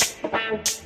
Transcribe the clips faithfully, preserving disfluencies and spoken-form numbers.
Music.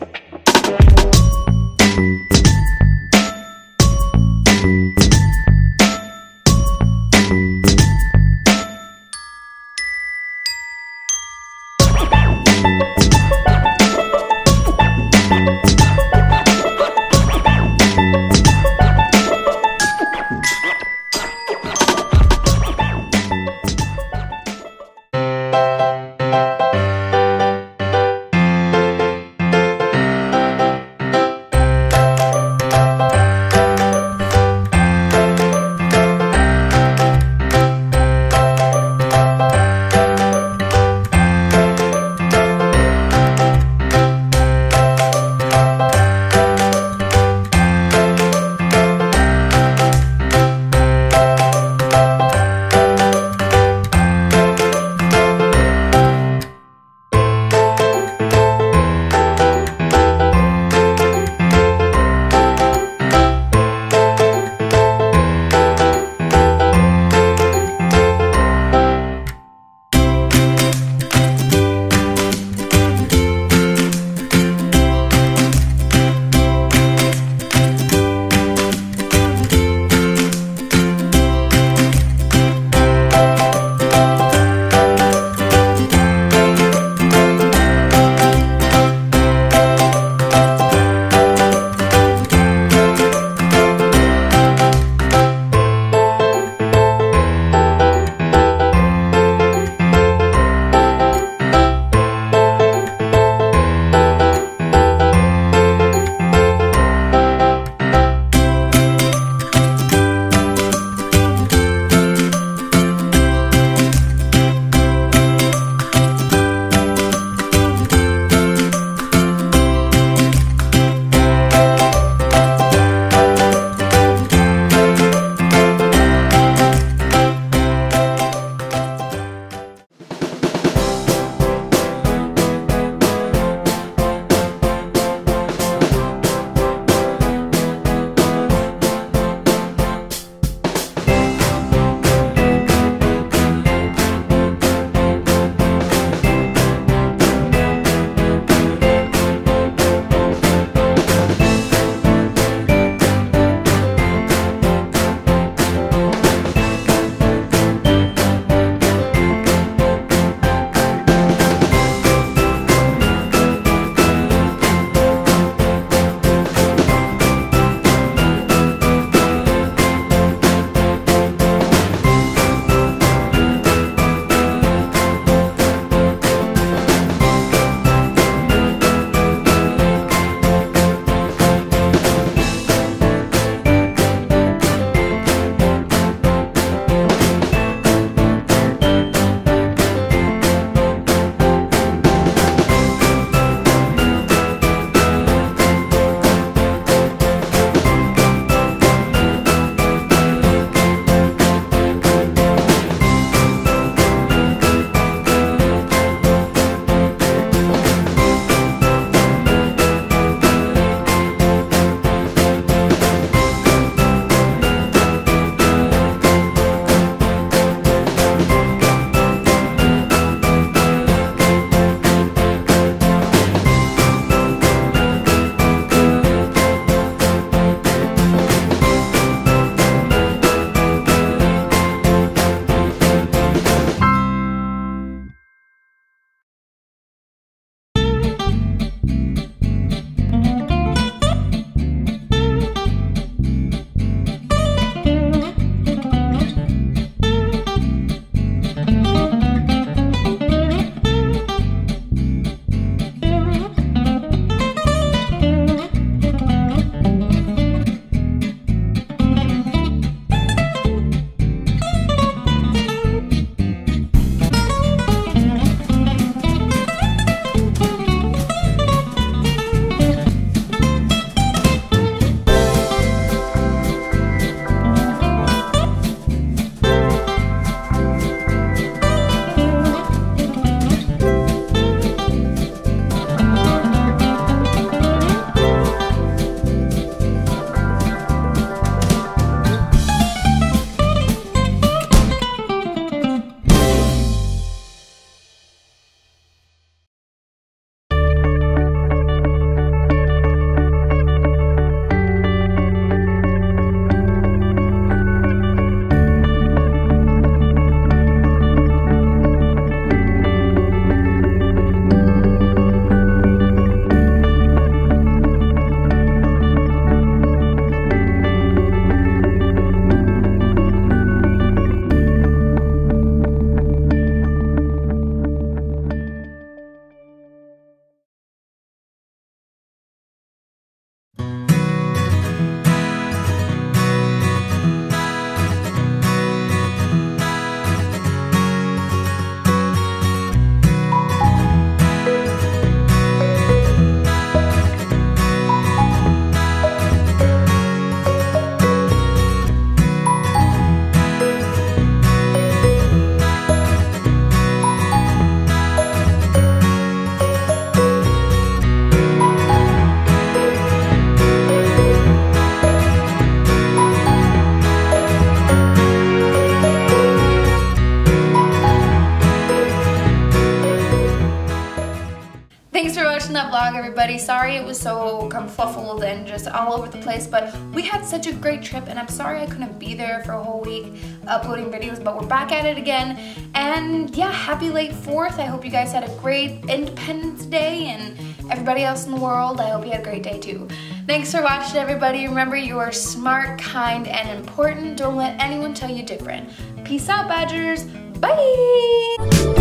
everybody. Sorry it was so kerfuffled and just all over the place, but we had such a great trip and I'm sorry I couldn't be there for a whole week uploading videos, but we're back at it again. And yeah, happy late fourth. I hope you guys had a great Independence Day, and everybody else in the world, I hope you had a great day too. Thanks for watching, everybody. Remember, you are smart, kind, and important. Don't let anyone tell you different. Peace out, Badgers. Bye!